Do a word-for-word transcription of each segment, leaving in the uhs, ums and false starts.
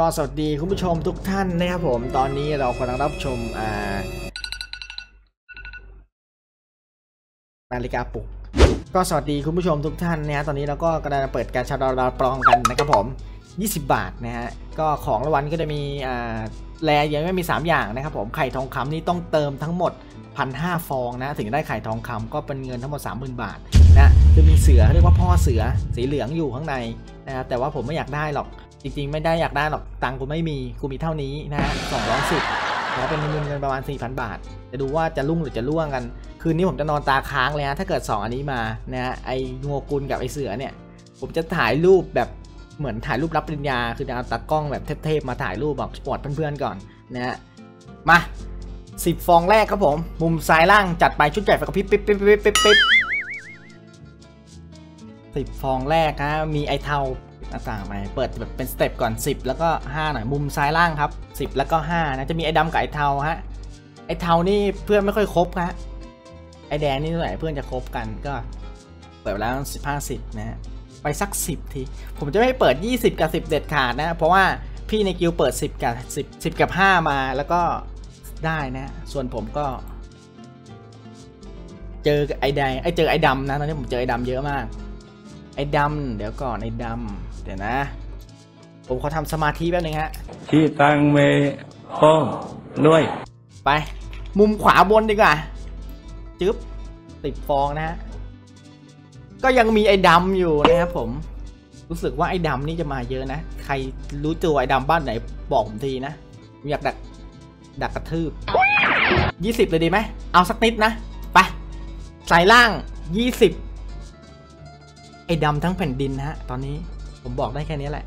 ก็สวัสดีคุณผู้ชมทุกท่านนะครับผมตอนนี้เรากำลังรับชมอ่านาฬิกาปลุกก็สวัสดีคุณผู้ชมทุกท่านนะฮะตอนนี้เราก็กำลังเปิดการชาดาวดาวปลองกันนะครับผมยี่สิบบาทนะฮะก็ของรางวัลก็จะมีอ่าแลยังไม่มีสามอย่างนะครับผมไข่ทองคำนี่ต้องเติมทั้งหมด หนึ่งพันห้าร้อย ฟองนะถึงได้ไข่ทองคำก็เป็นเงินทั้งหมด สามหมื่น บาทนะจะมีเสือเรียกว่าพ่อเสือสีเหลืองอยู่ข้างในนะแต่ว่าผมไม่อยากได้หรอกจริงๆไม่ได้อยากได้หรอกตังกูไม่มีกูมีเท่านี้นะฮะสองร้อยสิบแล้วเป็นเงินเงินประมาณ สี่พัน บาทจะดูว่าจะรุ่งหรือจะล่วงกันคืนนี้ผมจะนอนตาค้างเลยนะถ้าเกิดสองอันนี้มานะฮะไองัวกุลกับไอเสือเนี่ยผมจะถ่ายรูปแบบเหมือนถ่ายรูปรับปริญญาคือจะเอาตากล้องแบบเทพๆมาถ่ายรูปบอกอวดเพื่อนๆก่อนนะฮะมาสิบฟองแรกครับผมมุมซ้ายล่างจัดไปชุดใหญ่ไฟกระพริบปิ๊บปิ๊บปิ๊บปิ๊บปิ๊บสิบฟองแรกฮะมีไอเทาต่างๆไปเปิดแบบเป็นสเต็ปก่อนสิบแล้วก็ห้าหน่อยมุมซ้ายล่างครับสิบแล้วก็ห้านะจะมีไอ้ดำกับไอ้เทาฮะไอ้เทานี่เพื่อนไม่ค่อยคบฮะไอ้แดงนี่หน่อยเพื่อนจะคบกันก็เปิดแล้วสิบ ห้าสิบนะฮะไปสักสิบทีผมจะไม่เปิดยี่สิบกับสิบเด็ดขาดนะเพราะว่าพี่ในกิลเปิดสิบกับสิบ สิบกับห้ามาแล้วก็ได้นะส่วนผมก็เจอไอ้แดงไอ้เจอไอ้ดำนะตอนนี้ผมเจอไอ้ดำเยอะมากไอ้ดำเดี๋ยวก่อนไอ้ดำเดี๋ยวนะผมขอทำสมาธิแป๊บนึงฮะที่ตังเมโค้งด้วยไปมุมขวาบนดีกว่าจึ๊บติดฟองนะฮะก็ยังมีไอ้ดำอยู่นะครับผมรู้สึกว่าไอ้ดำนี่จะมาเยอะนะใครรู้ตัวไอ้ดำบ้านไหนบอกผมทีนะอยากดักดักกระทืบยี่สิบเลยดีไหมเอาสักนิดนะไปสายล่างยี่สิบไอ้ดำทั้งแผ่นดินฮะตอนนี้ผมบอกได้แค่นี้แหละ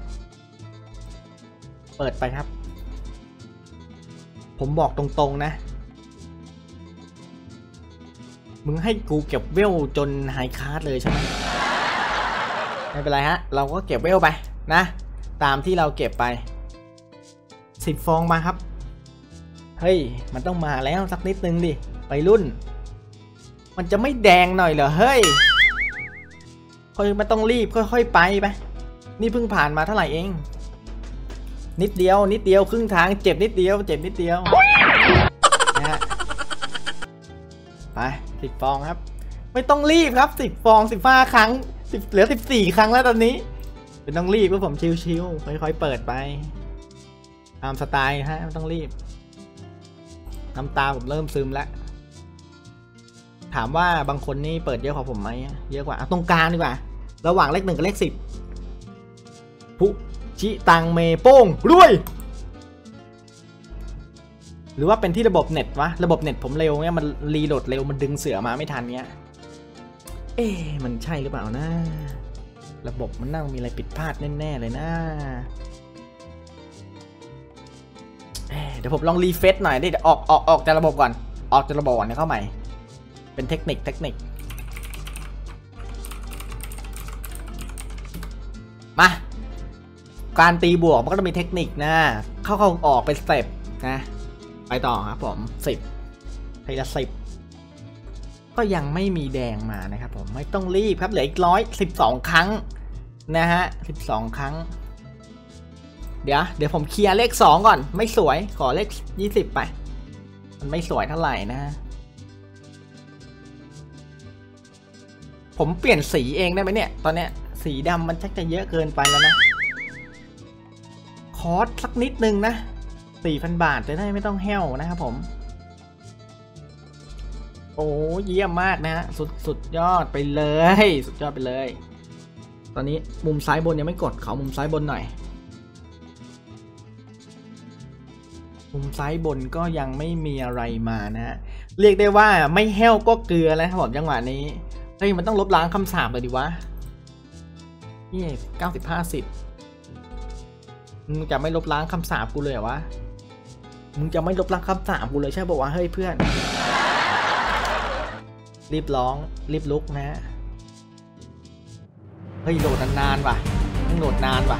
เปิดไปครับผมบอกตรงๆนะมึงให้กูเก็บเวลจนไฮคาร์ดเลยใช่ไหมไม่เป็นไรฮะเราก็เก็บเวลไปนะตามที่เราเก็บไปสิบฟองมาครับเฮ้ยมันต้องมาแล้วสักนิดนึงดิไปรุ่นมันจะไม่แดงหน่อยเหรอเฮ้ยค่อยไม่ต้องรีบค่อยๆไปไปนี่เพิ่งผ่านมาเท่าไหร่เองนิดเดียวนิดเดียวครึ่งทางเจ็บนิดเดียวเจ็บนิดเดียวนะฮะไปสิบฟองครับไม่ต้องรีบครับสิบฟองสิบห้าครั้งสิบเหลือสิบสี่ครั้งแล้วตอนนี้ไม่ต้องรีบเพราะผมชิวๆค่อยๆเปิดไปตามสไตล์ฮะไม่ต้องรีบน้ำตาผมเริ่มซึมแล้วถามว่าบางคนนี่เปิดเยอะกว่าผมไหมเยอะกว่าเอาตรงกลางดีกว่าระหว่างเลขหนึ่งกับเลขสิบพุชิตังเมโป้งรวยหรือว่าเป็นที่ระบบเน็ตวะระบบเน็ตผมเร็วเนี่ยมันรีโหลดเร็วมันดึงเสือมาไม่ทันเนี้ยเอ๊ะมันใช่หรือเปล่านะระบบมันน่ามีอะไรผิดพลาดแน่ๆเลยนะเดี๋ยวผมลองรีเฟซหน่อยดิออกออกออกจากระบบก่อนออกจากระบบก่อนเข้าใหม่เป็นเทคนิคเทคนิคมาการตีบวกมันก็จะมีเทคนิคนะเข้าเข้าออกเป็นสเต็ปนะไปต่อครับผมสิบทีละสิบก็ยังไม่มีแดงมานะครับผมไม่ต้องรีบครับเหลืออีกร้อยสิบสองครั้งนะฮะสิบสองครั้งเดี๋ยวเดี๋ยวผมเคลียร์เลขสองก่อนไม่สวยขอเลขยี่สิบไปมันไม่สวยเท่าไหร่นะผมเปลี่ยนสีเองได้ไหมเนี่ยตอนเนี้ยสีดำมันชักจะเยอะเกินไปแล้วนะคอสสักนิดนึงนะ สี่พัน บาทจะได้ไม่ต้องแห้วนะครับผมโอ้เยี่ยมมากนะฮะสุดสุดยอดไปเลยสุดยอดไปเลยตอนนี้มุมซ้ายบนยังไม่กดขอมุมซ้ายบนหน่อยมุมซ้ายบนก็ยังไม่มีอะไรมานะฮะเรียกได้ว่าไม่แห้วก็เกลือนะครับผมจังหวะนี้เฮ้ยมันต้องลบล้างคำสาปเลยดิวะนี่เก้าสิบห้าสิบมึงจะไม่ลบล้างคำสาปกูเลยเหรอวะมึงจะไม่ลบล้างคำสาปกูเลยใช่ป่าววะเฮ้ยเพื่อนรีบร้องรีบลุกนะเฮ้ยโหลดนานๆว่ะมึงโหลดนานว่ะ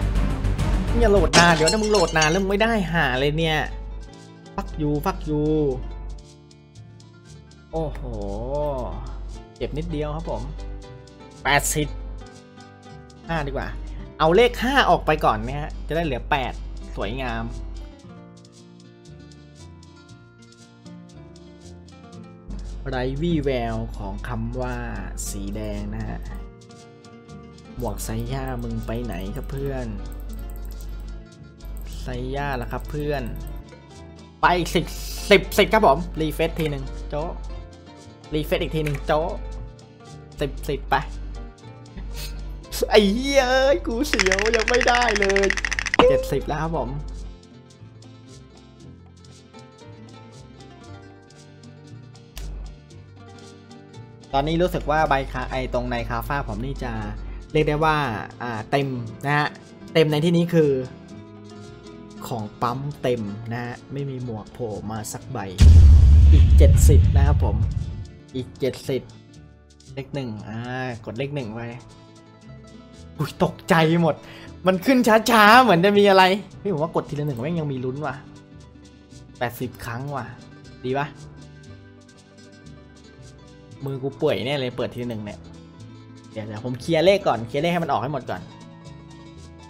มึงอย่าโหลดนานเดี๋ยวถ้ามึงโหลดนานแล้วมึงไม่ได้หาเลยเนี่ยฟักยูฟักยูโอ้โหเก็บนิดเดียวครับผมแปดสิบ ห้าดีกว่าเอาเลขห้าออกไปก่อนนะฮะจะได้เหลือแปด สวยงามไร้วี่แววของคำว่าสีแดงนะฮะหมวกไซย่ามึงไปไหนครับเพื่อนไซย่าล่ะครับเพื่อนไปอีกสิบสิบสิบครับผมรีเฟซทีหนึ่งโจ๊ะรีเฟซอีกทีหนึ่งโจ๊ะสิบสิบไปไอ้เหี้ยกูเสียวยังไม่ได้เลยเจ็ดสิบแล้วครับผมตอนนี้รู้สึกว่าใบคาไอตรงในคาฟ้าผมนี่จะเรียกได้ว่าอ่าเต็มนะฮะเต็มในที่นี้คือของปั๊มเต็มนะฮะไม่มีหมวกโผล่มาสักใบอีกเจ็ดสิบนะครับผมอีกเจ็ดสิบเลขหนึ่งอ่ากดเลขหนึ่งไว้อุ้ยตกใจหมดมันขึ้นช้าๆเหมือนจะมีอะไรพี่ผมว่ากดทีละหนึ่งแม่งยังมีลุ้นว่ะแปดสิบครั้งว่ะดีปะมือกูป่วยแน่เลยเปิดทีหนึ่งเนี่ยเดี๋ยวเดี๋ยวผมเคลียร์เลขก่อนเคลียร์เลขให้มันออกให้หมดก่อน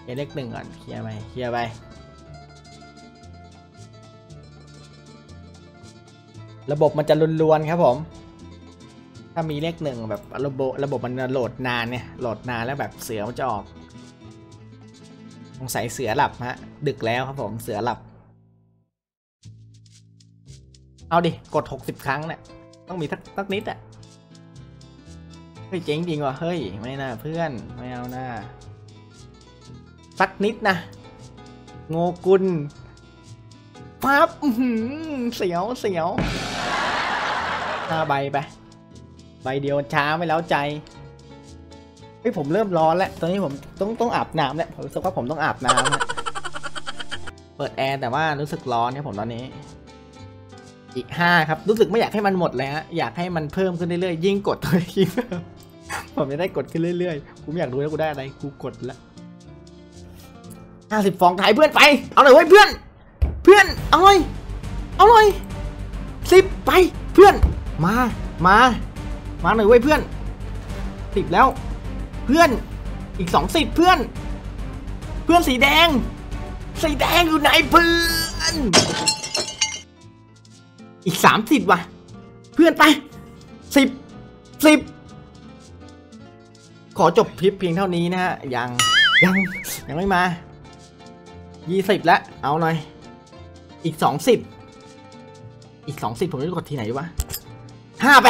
เคลียร์เลขหนึ่งก่อนเคลียร์ไปเคลียร์ไประบบมันจะล้วนๆครับผมถ้ามีเลขหนึ่งแบบระบบระบบมันโหลดนานเนี่ยโหลดนานแล้วแบบเสือมันจะออกสงสัยเสือหลับฮะดึกแล้วครับผมเสือหลับเอาดิกดหกสิบครั้งเนี่ยต้องมีสักนิดอะเฮ้ยเจ๋งจริงว่ะเฮ้ยไม่น่าเพื่อนไม่เอาน่าสักนิดนะโงกุลปั๊บเสียวเสียวหน้าใบไปใบเดียวช้าไม่แล้วใจเฮ้ยผมเริ่มร้อนแล้วตอนนี้ผมต้องต้องอาบน้ำแล้วผมรู้สึกว่าผมต้องอาบน้ำเปิดแอร์แต่ว่ารู้สึกร้อนครับผมตอนนี้อีกห้าครับรู้สึกไม่อยากให้มันหมดเลยฮะอยากให้มันเพิ่มขึ้นเรื่อยๆยิ่งกดตัวยิ่งผมจะได้กดขึ้นเรื่อยๆผมอยากรู้แล้วกูได้อะไรกูกดละห้าสิบฟองถ่ายเพื่อนไปเอาหน่อยเว้ยเพื่อนเพื่อนเอาหน่อยเอาหน่อยสิบไปเพื่อนมามามาหน่อยเว้ยเพื่อนสิบแล้วเพื่อนอีกสองสิบเพื่อนเพื่อนสีแดงสีแดงอยู่ไหนเพื่อนอีกสามสิบว่ะเพื่อนไปสิบสิบขอจบคลิปเพียงเท่านี้นะฮะยังยังยังไม่มายี่สิบแล้วเอาหน่อยอีกสองสิบอีกสองสิบผมจะกดทีไหนวะห้าไป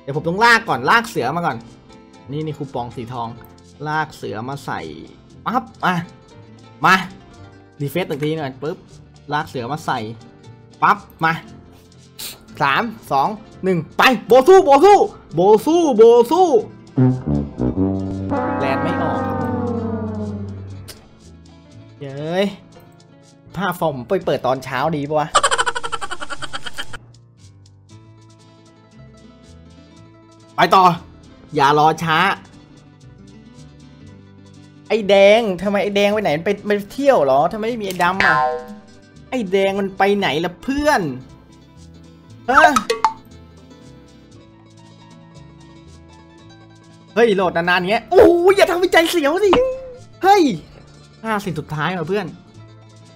เดี๋ยวผมต้องลากก่อนลากเสือมาก่อนนี่นี่คูปองสีทองลากเสือมาใส่ปั๊บอ่ะมารีเฟซอีกทีหน่อยปุ๊บลากเสือมาใส่ปั๊บมาสามสองหนึ่งไปโบสู้โบสู้โบสู้โบสู้แลนไม่ออกเย้ยผ้าฟอมไปเปิดตอนเช้าดีปะวะไปต่ออย่ารอช้าไอ้แดงทำไมไอ้แดงไปไหนไปไปเที่ยวเหรอทำไมไม่มีไอ้ดำอ่ะไอ้แดงมันไปไหนล่ะเพื่อนเฮ้ยเฮ้ยโหลดนานๆเงี้ยโอ้ยอย่าทำให้ใจเสียวสิเฮ้ยห้าสิบสุดท้ายเหรอเพื่อน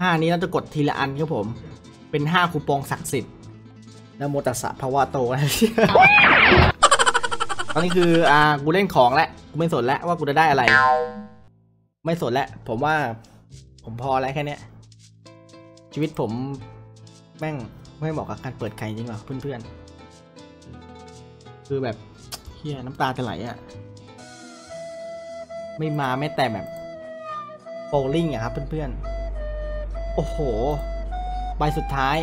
ห้านี้เราจะกดทีละอันครับผมเป็นห้าคูปองศักดิ์สิทธิ์นะโมตัสสะภะคะวะโตตอนนี้คืออ่ากูเล่นของแล้วกูไม่สนแล้วว่ากูจะได้อะไรไม่สนแล้วผมว่าผมพอแล้วแค่เนี้ยชีวิตผมแม่งไม่เหมาะกับการเปิดใครจริงหรอเพื่อนๆคือแบบเฮียน้ำตาจะไหลอ่ะไม่มาไม่แต่แบบโบลิ่งอะครับเพื่อนๆโอ้โหใบสุดท้าย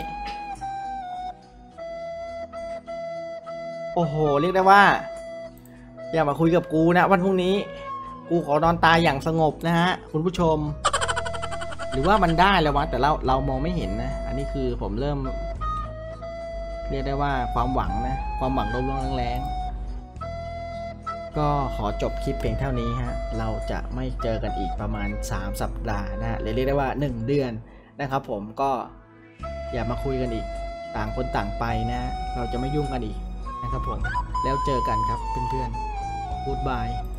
โอ้โหเรียกได้ว่าอย่ามาคุยกับกูนะวันพรุ่งนี้กูขอนอนตายอย่างสงบนะฮะคุณผู้ชมหรือว่ามันได้แล้ววะแต่เราเรามองไม่เห็นนะอันนี้คือผมเริ่มเรียกได้ว่าความหวังนะความหวังลมๆแรงๆก็ขอจบคลิปเพียงเท่านี้ฮะเราจะไม่เจอกันอีกประมาณสามสัปดาห์นะฮะเรียกได้ว่าหนึ่งเดือนนะครับผมก็อย่ามาคุยกันอีกต่างคนต่างไปนะเราจะไม่ยุ่งกันอีกนะครับผมแล้วเจอกันครับเพื่อนๆ Goodbye